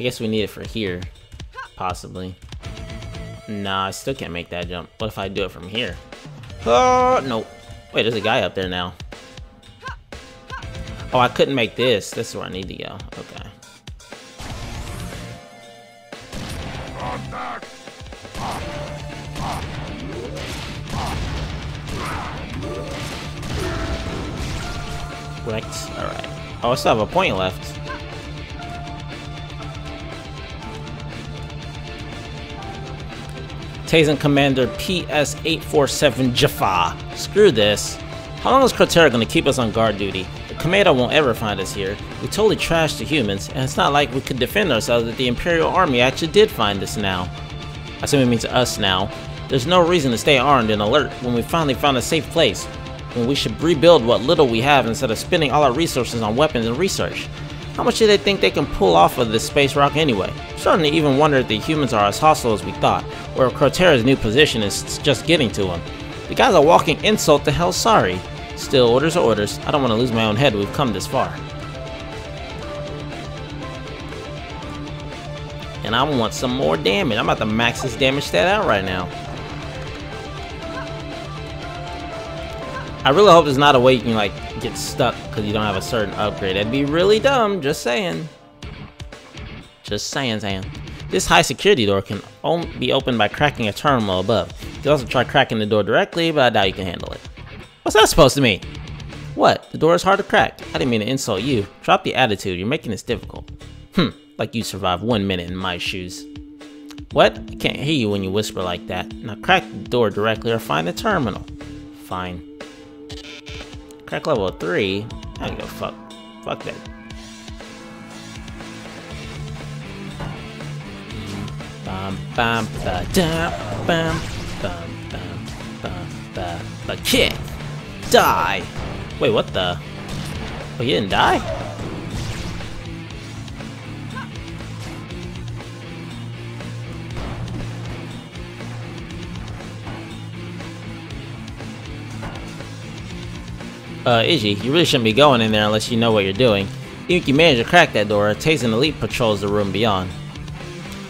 I guess we need it for here, possibly. Nah, I still can't make that jump. What if I do it from here? Oh, no. Wait, there's a guy up there now. Oh, I couldn't make this. This is where I need to go. Okay. Correct. Alright. Oh, I still have a point left. Tasen Commander PS-847 Jaffa. Screw this. How long is Crotera going to keep us on guard duty? The Kameda won't ever find us here. We totally trashed the humans, and it's not like we could defend ourselves if the Imperial Army actually did find us now. I assume it means us now. There's no reason to stay armed and alert when we finally found a safe place, when we should rebuild what little we have instead of spending all our resources on weapons and research. How much do they think they can pull off of this space rock anyway? I'm starting to even wonder if the humans are as hostile as we thought, or if Crotera's new position is just getting to them. The guys are walking insult to hell sorry. Still, orders are orders. I don't want to lose my own head. We've come this far. And I want some more damage. I'm about to max this damage stat out right now. I really hope there's not a way you can, like, get stuck because you don't have a certain upgrade. That'd be really dumb, just saying. Just saying, This high security door can only be opened by cracking a terminal above. You can also try cracking the door directly, but I doubt you can handle it. What's that supposed to mean? What? The door is hard to crack. I didn't mean to insult you. Drop the attitude. You're making this difficult. Like you survived 1 minute in my shoes. What? I can't hear you when you whisper like that. Now crack the door directly or find the terminal. Fine. Crack level 3? I don't give a fuck. Fuck that. Bum bum ba dum bum bum bum bum ba ba kick! Die! Wait, what the? Oh, you didn't die? Iji, you really shouldn't be going in there unless you know what you're doing. Even if you manage to crack that door, Tasen Elite patrols the room beyond.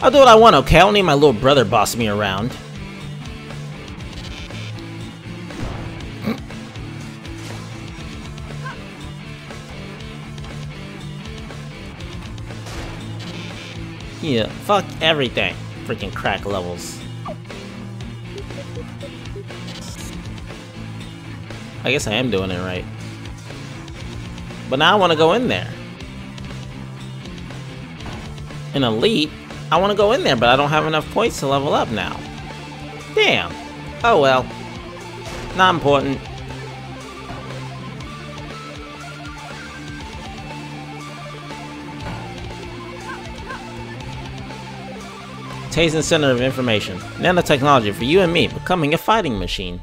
I'll do what I want, okay? I don't need my little brother boss me around. Yeah, fuck everything. Freaking crack levels. I guess I am doing it right. But now I want to go in there. An elite? I want to go in there, but I don't have enough points to level up now. Damn. Oh well. Not important. Tasen Center of Information. Nanotechnology for you and me, becoming a fighting machine.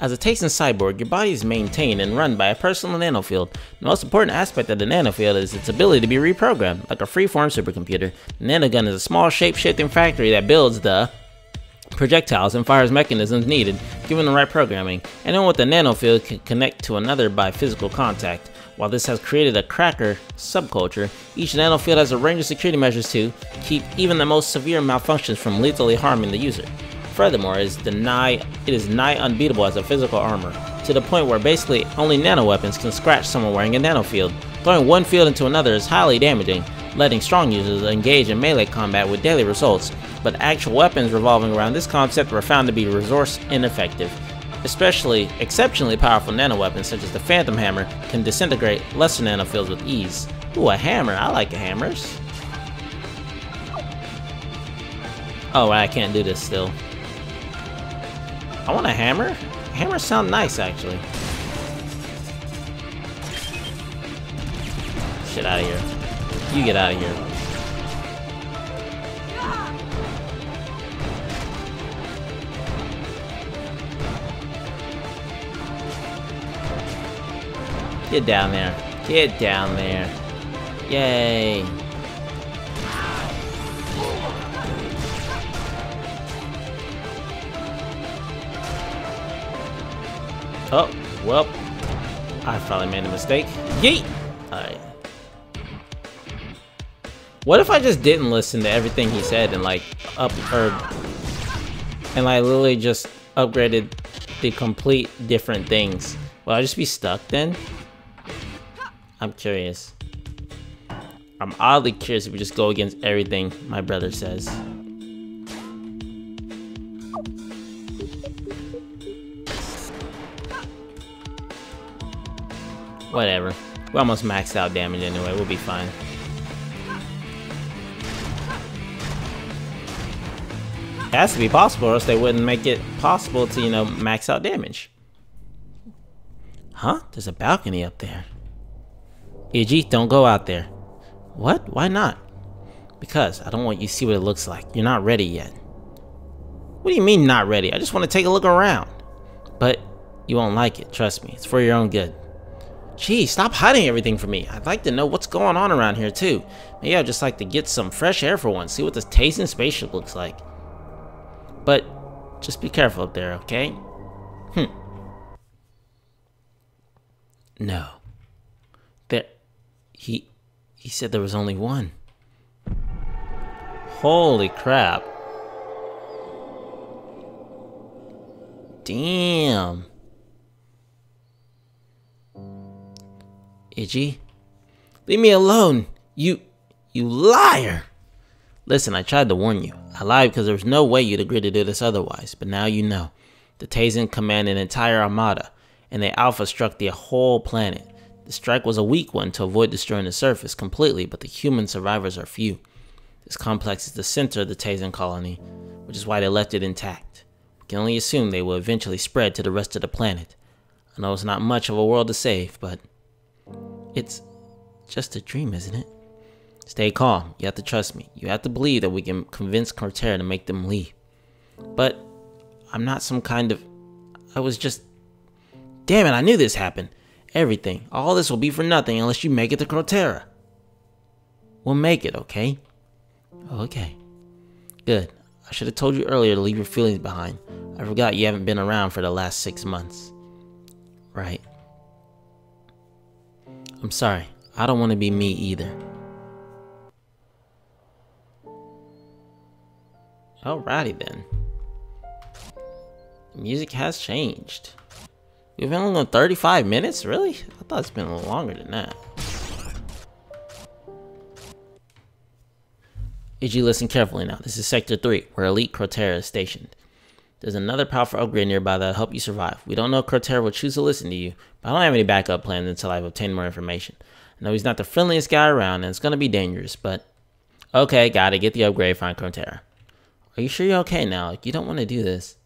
As a Tasen cyborg, your body is maintained and run by a personal nanofield. The most important aspect of the nanofield is its ability to be reprogrammed, like a free-form supercomputer. The nanogun is a small shape-shifting factory that builds the projectiles and fires mechanisms needed, given the right programming. Anyone with a nanofield can connect to another by physical contact. While this has created a cracker subculture, each nanofield has a range of security measures to keep even the most severe malfunctions from lethally harming the user. Furthermore, it is nigh unbeatable as a physical armor, to the point where basically only nanoweapons can scratch someone wearing a nanofield. Throwing one field into another is highly damaging, letting strong users engage in melee combat with deadly results, but actual weapons revolving around this concept were found to be resource ineffective. Especially exceptionally powerful nanoweapons such as the Phantom Hammer can disintegrate lesser nanofields with ease. Ooh, a hammer. I like hammers. Oh, I can't do this still. I want a hammer? Hammers sound nice, actually. Get out of here. You get out of here. Get down there. Get down there. Yay. Oh, well, I probably made a mistake. Yeet! Alright. What if I just didn't listen to everything he said and like literally just upgraded the complete different things? Will I just be stuck then? I'm curious. I'm oddly curious if we just go against everything my brother says. Whatever. We're almost maxed out damage anyway. We'll be fine. It has to be possible, or else they wouldn't make it possible to, you know, max out damage. Huh? There's a balcony up there. Iji, don't go out there. What? Why not? Because I don't want you to see what it looks like. You're not ready yet. What do you mean not ready? I just want to take a look around. But you won't like it. Trust me. It's for your own good. Gee, stop hiding everything from me. I'd like to know what's going on around here too. Maybe I'd just like to get some fresh air for once. See what this Tasen spaceship looks like. But just be careful up there, okay? No. There. He said there was only one. Holy crap. Damn. Iji, leave me alone, you liar! Listen, I tried to warn you. I lied because there was no way you'd agree to do this otherwise, but now you know. The Tasen command an entire armada, and the Alpha struck the whole planet. The strike was a weak one to avoid destroying the surface completely, but the human survivors are few. This complex is the center of the Tasen colony, which is why they left it intact. We can only assume they will eventually spread to the rest of the planet. I know it's not much of a world to save, but... it's just a dream, isn't it? Stay calm. You have to trust me. You have to believe that we can convince Crotera to make them leave. But I'm not some kind of... I was just... Damn it, I knew this happened. Everything. All this will be for nothing unless you make it to Crotera. We'll make it, okay? Okay. Good. I should have told you earlier to leave your feelings behind. I forgot you haven't been around for the last 6 months. Right. I'm sorry, I don't want to be me either. Alrighty then. The music has changed. We've been only on 35 minutes? Really? I thought it's been a little longer than that. Iji, listen carefully now. This is Sector 3, where Elite Crotera is stationed. There's another powerful upgrade nearby that'll help you survive. We don't know if Crotera will choose to listen to you, but I don't have any backup plans until I've obtained more information. I know he's not the friendliest guy around, and it's going to be dangerous, but... okay, gotta get the upgrade, find Crotera. Are you sure you're okay now? Like, you don't want to do this.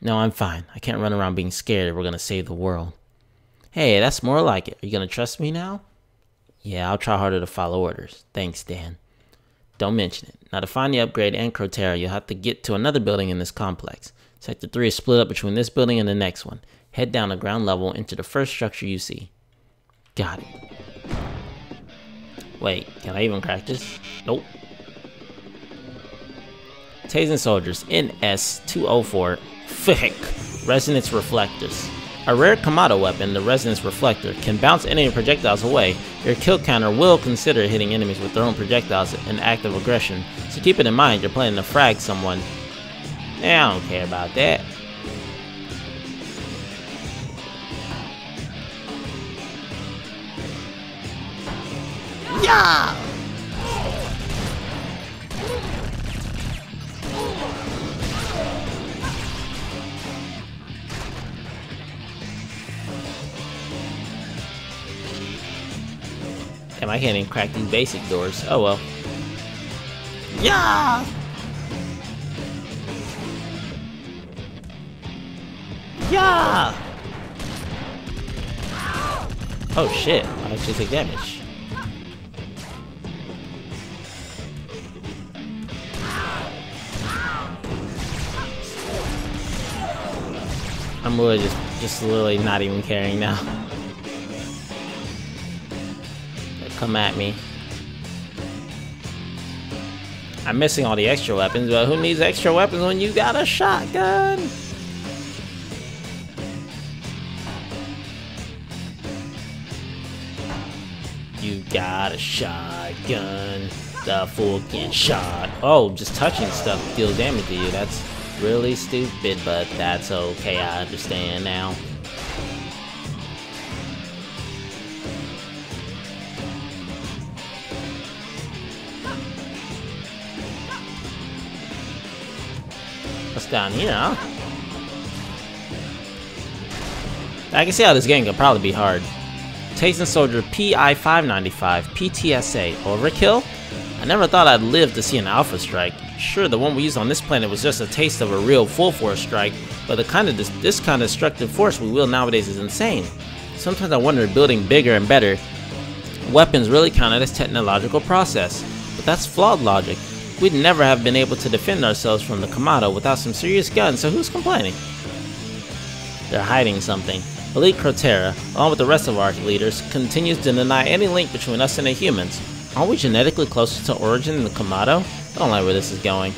No, I'm fine. I can't run around being scared that we're going to save the world. Hey, that's more like it. Are you going to trust me now? Yeah, I'll try harder to follow orders. Thanks, Dan. Don't mention it. Now, to find the upgrade and Crotera, you'll have to get to another building in this complex. Sector 3 is split up between this building and the next one. Head down to ground level into the first structure you see. Got it. Wait, can I even crack this? Nope. Tasen Soldiers NS204 Fick Resonance Reflectors. A rare Komato weapon, the Resonance Reflector, can bounce enemy projectiles away. Your kill counter will consider hitting enemies with their own projectiles an act of aggression, so keep it in mind you're planning to frag someone. I don't care about that. Yeah! Damn, I can't even crack these basic doors. Oh well. Yeah! Yeah! Oh shit, I actually took damage. I'm really just literally not even caring now. They come at me. I'm missing all the extra weapons, but who needs extra weapons when you got a shotgun? You got a shotgun. stuff or getting shot. Oh, just touching stuff deals damage to you. That's really stupid, but that's okay. I understand now. What's down here, huh? I can see how this game could probably be hard. Tasen Soldier PI 595, PTSA, overkill? I never thought I'd live to see an alpha strike. Sure, the one we used on this planet was just a taste of a real full force strike, but the kind of this kind of destructive force we wield nowadays is insane. Sometimes I wonder if building bigger and better weapons really counted as technological process, but that's flawed logic. We'd never have been able to defend ourselves from the Komato without some serious guns, so who's complaining? They're hiding something. Elite Crotera, along with the rest of our leaders, continues to deny any link between us and the humans. Aren't we genetically closer to origin than the Komato? I don't like where this is going.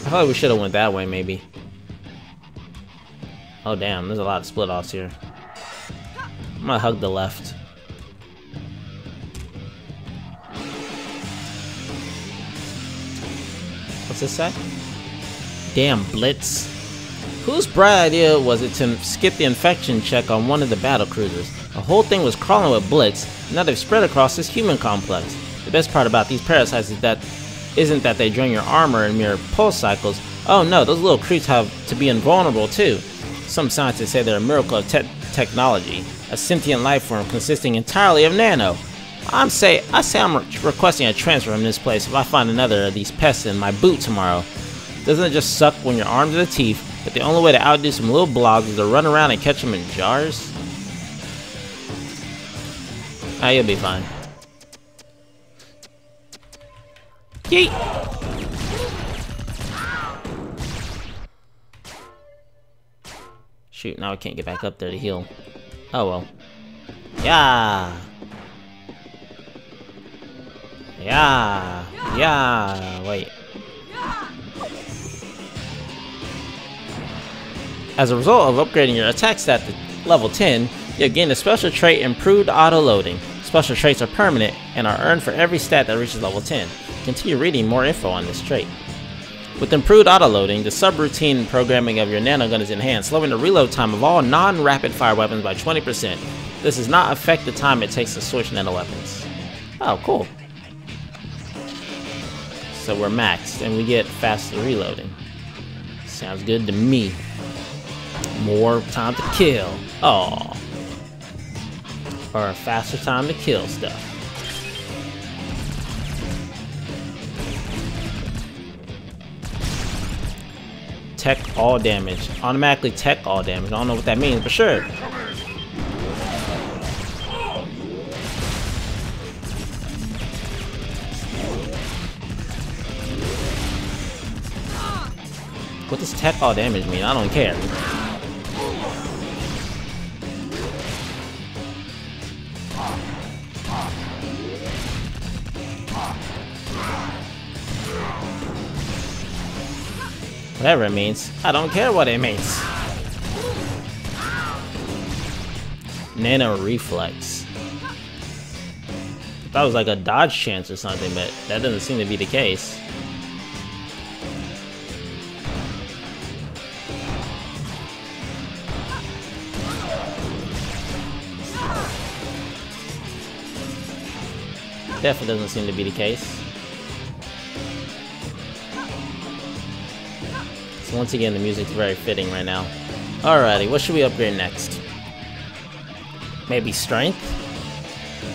I thought we should have went that way, maybe. Oh damn, there's a lot of split-offs here. I'm gonna hug the left. What's this say? Damn, Blitz. Whose bright idea was it to skip the infection check on one of the battle cruisers? The whole thing was crawling with Blitz, and now they've spread across this human complex. The best part about these parasites is that isn't that they drain your armor in mere pulse cycles. Oh no, those little creeps have to be invulnerable too. Some scientists say they're a miracle of technology, a sentient life form consisting entirely of nano. I say I'm requesting a transfer from this place if I find another of these pests in my boot tomorrow. Doesn't it just suck when you're armed to the teeth? But the only way to outdo some little blobs is to run around and catch them in jars? Ah, you'll be fine. Yeet! Shoot, now I can't get back up there to heal. Oh well. Yeah! Yeah! Yeah! Wait. As a result of upgrading your attack stat to level 10, you'll gain a special trait, Improved Auto Loading. Special traits are permanent and are earned for every stat that reaches level 10. Continue reading more info on this trait. With Improved Auto Loading, the subroutine programming of your nanogun is enhanced, slowing the reload time of all non-rapid-fire weapons by 20%. This does not affect the time it takes to switch nano weapons. Oh, cool. So we're maxed, and we get faster reloading. Sounds good to me. More time to kill. Oh, or a faster time to kill stuff. Tech all damage. Automatically tech all damage. I don't know what that means, but sure. What does tech all damage mean? I don't care. Whatever it means, I don't care what it means. Nano reflex. That was like a dodge chance or something, but that doesn't seem to be the case. Definitely doesn't seem to be the case. Once again, the music's very fitting right now. Alrighty, what should we upgrade next? Maybe strength?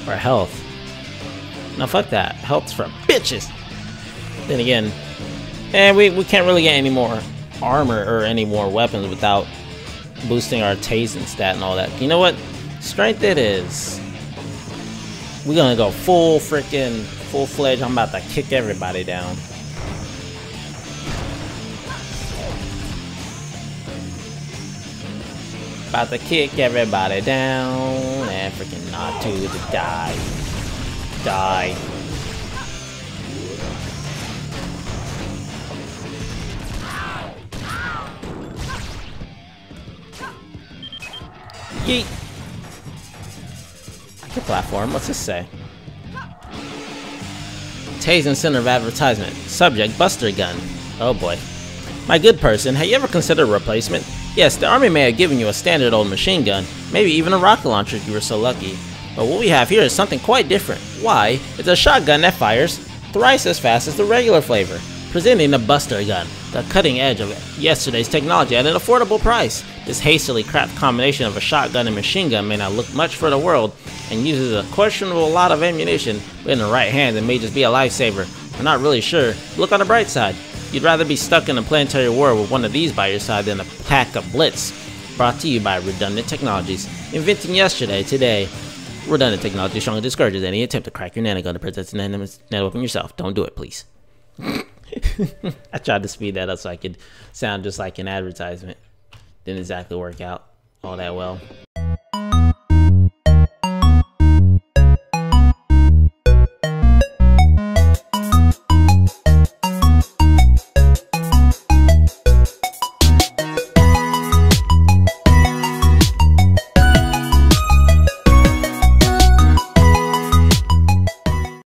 Or health? No, fuck that. Health's for bitches! Then again, and we can't really get any more armor or any more weapons without boosting our Tasen stat and all that. You know what? Strength it is. We're gonna go full freaking, full-fledged. I'm about to kick everybody down. About to kick everybody down and freaking not to die. Die. Yeet. I can platform. What's this say? Tasen Center of Advertisement. Subject, Buster Gun. Oh boy. My good person, have you ever considered a replacement? Yes, the Army may have given you a standard old machine gun, maybe even a rocket launcher if you were so lucky. But what we have here is something quite different. Why? It's a shotgun that fires thrice as fast as the regular flavor. Presenting the Buster Gun, the cutting edge of yesterday's technology at an affordable price. This hastily crafted combination of a shotgun and machine gun may not look much for the world and uses a questionable lot of ammunition, but in the right hand it may just be a lifesaver. I'm not really sure. Look on the bright side. You'd rather be stuck in a planetary war with one of these by your side than a pack of Blitz. Brought to you by Redundant Technologies. Inventing yesterday, today. Redundant Technologies strongly discourages any attempt to crack your nanogun to protect the nanoweapon yourself. Don't do it, please. I tried to speed that up so I could sound just like an advertisement. Didn't exactly work out all that well.